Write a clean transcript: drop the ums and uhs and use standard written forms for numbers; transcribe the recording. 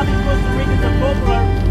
Southern Costa Ricans are popular